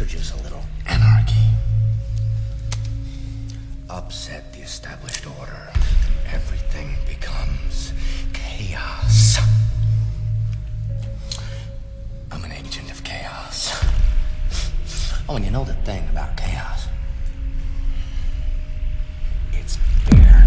introduce a little anarchy. Upset the established order, and everything becomes chaos. I'm an agent of chaos. Oh, and you know the thing about chaos? It's bare.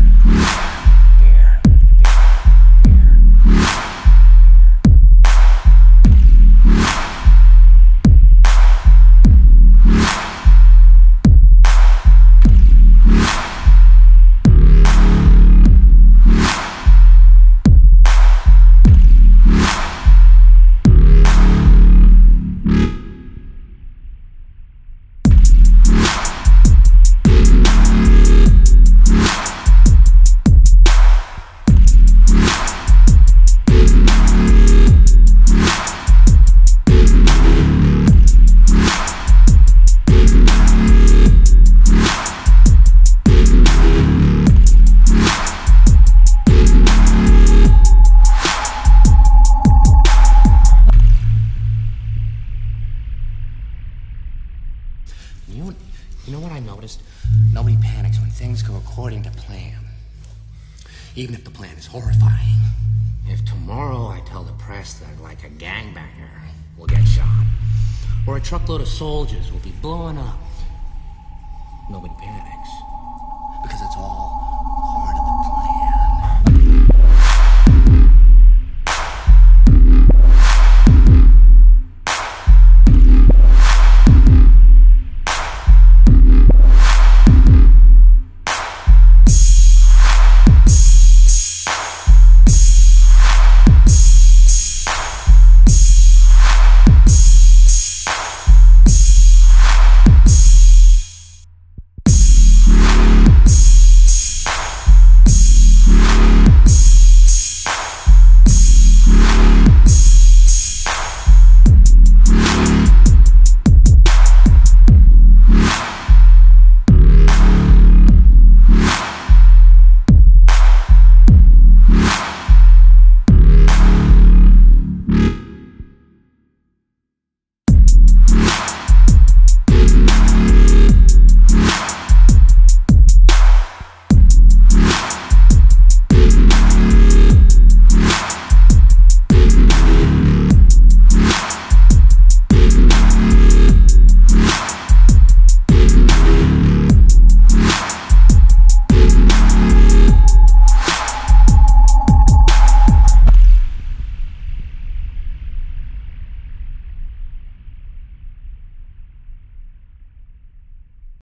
You know what I noticed? Nobody panics when things go according to plan. Even if the plan is horrifying. If tomorrow I tell the press that I'm like a gangbanger, we'll get shot. Or a truckload of soldiers will be blown up. Nobody panics.